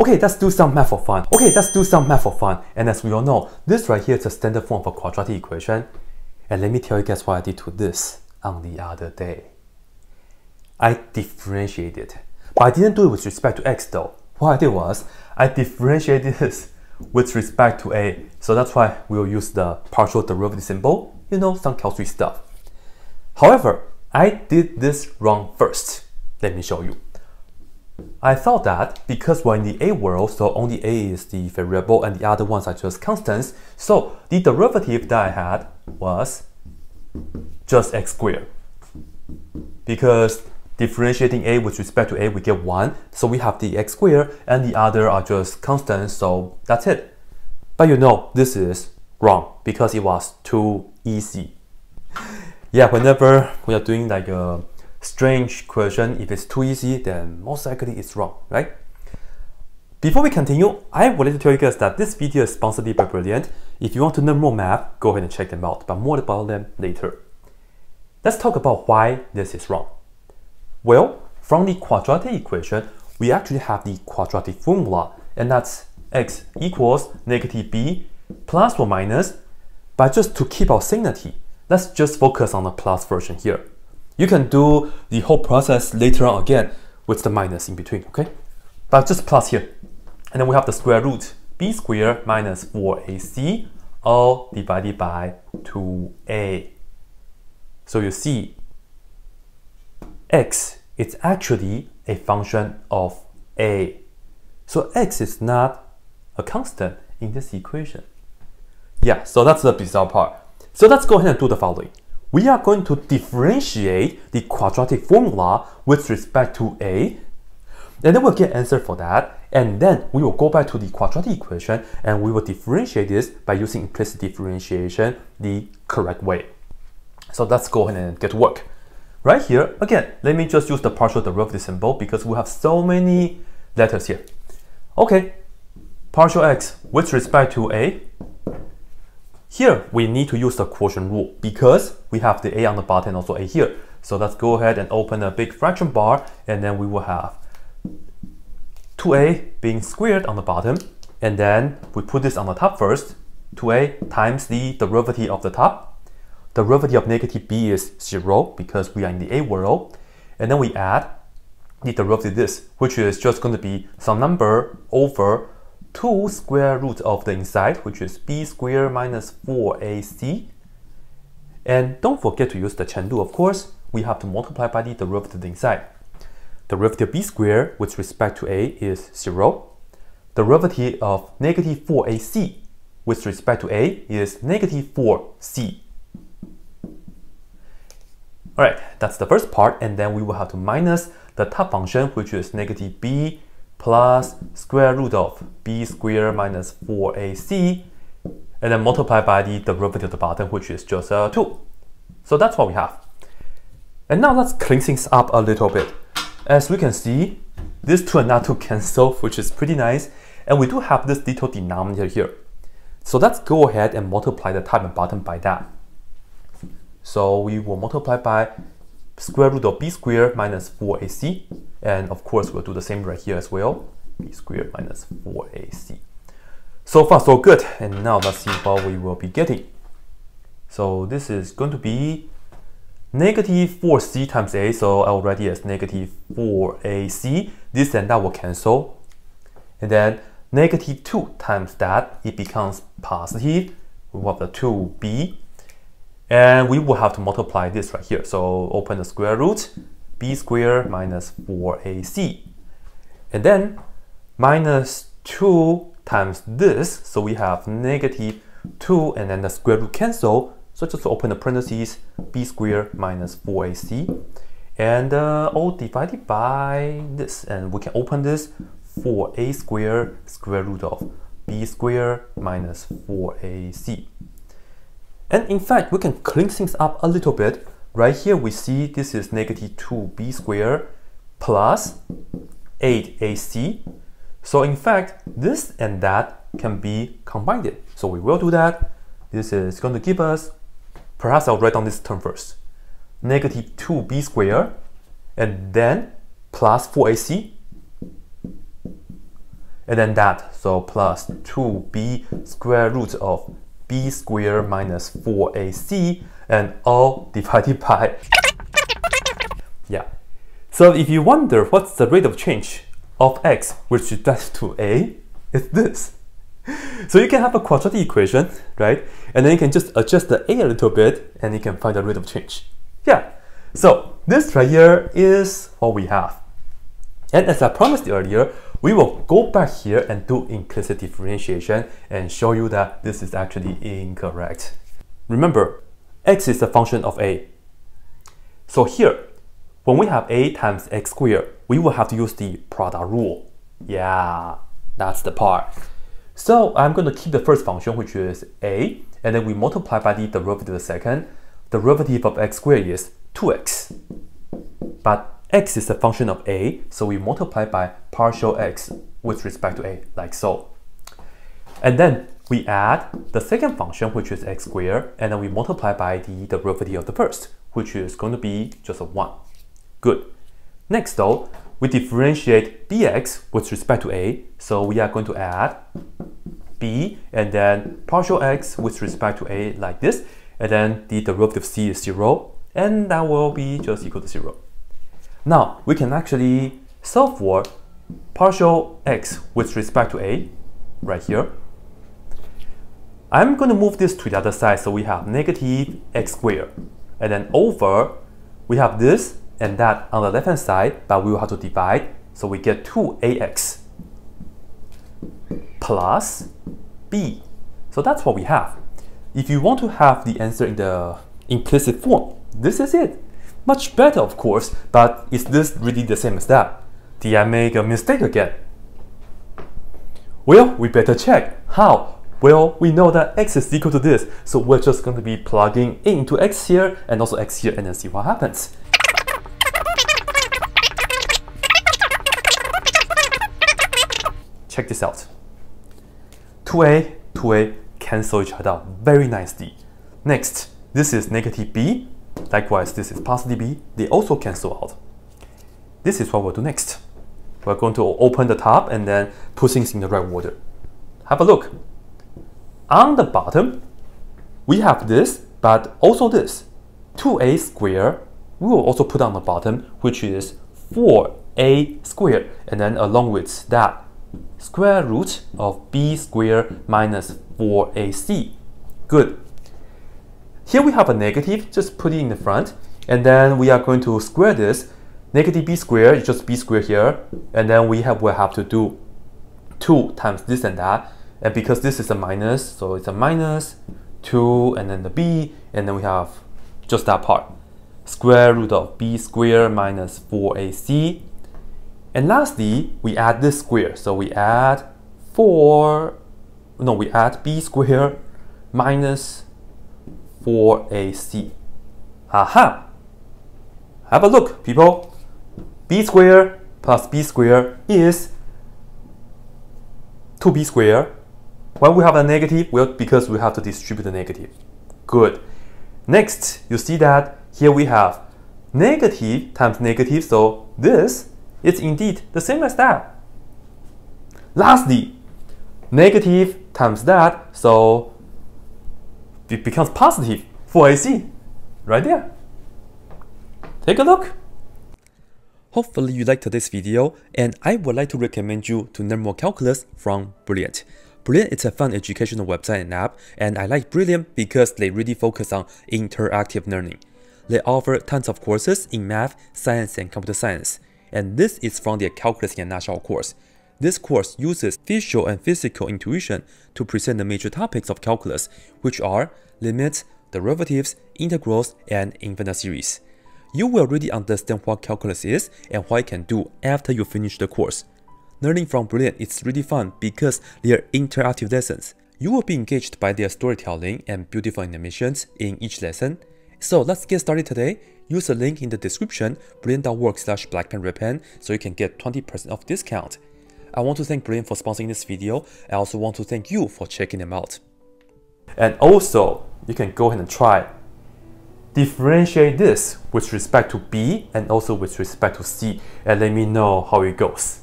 Okay, let's do some math for fun. And as we all know, this right here is a standard form of a quadratic equation. And let me tell you guys what I did to this on the other day. I differentiated. But I didn't do it with respect to x though. What I did was, I differentiated this with respect to a. So that's why we'll use the partial derivative symbol. You know, some chemistry stuff. However, I did this wrong first. Let me show you. I thought that because we're in the A world, so only A is the variable and the other ones are just constants, so the derivative that I had was just x squared. Because differentiating A with respect to A, we get 1, so we have the x squared and the other are just constants, so that's it. But you know, this is wrong because it was too easy. Yeah, whenever we are doing like a strange question, if it's too easy, then most likely it's wrong, right? Before we continue, I wanted to tell you guys that this video is sponsored by Brilliant. If you want to learn more math, go ahead and check them out, but more about them later. Let's talk about why this is wrong. Well, from the quadratic equation, we actually have the quadratic formula, and that's x equals negative b plus or minus, but just to keep our sanity, let's just focus on the plus version here. You can do the whole process later on again with the minus in between, okay? But just plus here. And then we have the square root b squared minus 4ac all divided by 2a. So you see, x is actually a function of a. So x is not a constant in this equation. Yeah, so that's the bizarre part. So let's go ahead and do the following. We are going to differentiate the quadratic formula with respect to a, and then we'll get an answer for that, and then we will go back to the quadratic equation and we will differentiate this by using implicit differentiation the correct way. So let's go ahead and get to work. Right here, again, let me just use the partial derivative symbol because we have so many letters here. Okay, partial x with respect to a. Here, we need to use the quotient rule because we have the a on the bottom and also a here. So let's go ahead and open a big fraction bar, and then we will have 2a being squared on the bottom, and then we put this on the top first, 2a times the derivative of the top. Derivative of negative b is 0 because we are in the a world, and then we add the derivative of this, which is just going to be some number over 2 square root of the inside, which is b squared minus 4ac. And don't forget to use the chendu, of course. We have to multiply by the derivative of the inside. Derivative b squared with respect to a is 0. Derivative of negative 4ac with respect to a is negative 4c. Alright, that's the first part, and then we will have to minus the top function, which is negative b plus square root of b squared minus 4ac, and then multiply by the derivative of the bottom, which is just 2. So that's what we have. And now let's clean things up a little bit. As we can see, this 2 and that 2 cancel, which is pretty nice, and we do have this little denominator here. So let's go ahead and multiply the top and bottom by that. So we will multiply by square root of b squared minus 4ac, and of course we'll do the same right here as well, b squared minus 4ac. So far so good, and now let's see what we will be getting. So this is going to be negative 4c times a, so already is negative 4ac, this and that will cancel, and then negative 2 times that, it becomes positive, we have the 2b, and we will have to multiply this right here. So open the square root, b squared minus 4ac. And then minus 2 times this, so we have negative 2 and then the square root cancel. So just open the parentheses, b squared minus 4ac. And all divided by this. And we can open this, 4a squared square root of b squared minus 4ac. And in fact, we can clean things up a little bit. Right here, we see this is negative 2b squared plus 8ac. So in fact, this and that can be combined. So we will do that. This is going to give us, perhaps I'll write down this term first, negative 2b squared, and then plus 4ac. and then that, so plus 2b square root of b squared minus 4ac, and all divided by, yeah. So if you wonder what's the rate of change of x with respect to a, it's this. So you can have a quadratic equation, right? And then you can just adjust the a little bit and you can find the rate of change. Yeah, so this right here is what we have. And as I promised earlier, we will go back here and do implicit differentiation and show you that this is actually incorrect. Remember, x is a function of a. So here, when we have a times x squared, we will have to use the product rule. Yeah, that's the part. So I'm going to keep the first function, which is a, and then we multiply by the derivative of the second. The derivative of x squared is 2x. But x is a function of a, so we multiply by partial x with respect to a, like so. And then we add the second function, which is x squared, and then we multiply by the derivative of the first, which is going to be just a 1. Good. Next though, we differentiate dx with respect to a, so we are going to add b and then partial x with respect to a like this, and then the derivative of c is 0, and that will be just equal to 0. Now, we can actually solve for partial x with respect to a, right here. I'm going to move this to the other side, so we have negative x squared. And then over, we have this and that on the left-hand side, but we will have to divide, so we get 2ax plus b. So that's what we have. If you want to have the answer in the implicit form, this is it. Much better, of course, but is this really the same as that? Did I make a mistake again? Well, we better check. How? Well, we know that x is equal to this, so we're just going to be plugging into x here and also x here and then see what happens. Check this out. 2a, 2a cancel each other out very nicely. Next, this is negative b. Likewise, this is positive b, they also cancel out. This is what we'll do next. We're going to open the top and then put things in the right order. Have a look. On the bottom, we have this, but also this. 2a squared, we will also put on the bottom, which is 4a squared, and then along with that, square root of b squared minus 4ac. Good. Here we have a negative, just put it in the front, and then we are going to square this. Negative b squared is just b squared here, and then we'll have to do 2 times this and that, and because this is a minus, so it's a minus 2 and then the b, and then we have just that part. Square root of b squared minus 4ac. And lastly, we add this square, so we add we add b squared minus 4ac. Aha! Have a look, people. B squared plus b squared is 2b squared. When we have a negative, well, because we have to distribute the negative. Good. Next, you see that here we have negative times negative, so this is indeed the same as that. Lastly, negative times that, so it becomes positive for AC, right there. Take a look. Hopefully you liked today's video, and I would like to recommend you to learn more calculus from Brilliant. Brilliant is a fun educational website and app, and I like Brilliant because they really focus on interactive learning. They offer tons of courses in math, science, and computer science, and this is from their Calculus in a Nutshell course. This course uses visual and physical intuition to present the major topics of calculus, which are limits, derivatives, integrals, and infinite series. You will really understand what calculus is and what it can do after you finish the course. Learning from Brilliant is really fun because they are interactive lessons. You will be engaged by their storytelling and beautiful animations in each lesson. So let's get started today. Use the link in the description, brilliant.org/blackpenredpen, so you can get 20% off discount. I want to thank Brilliant for sponsoring this video. I also want to thank you for checking them out. And also, you can go ahead and try. Differentiate this with respect to b and also with respect to c, and let me know how it goes.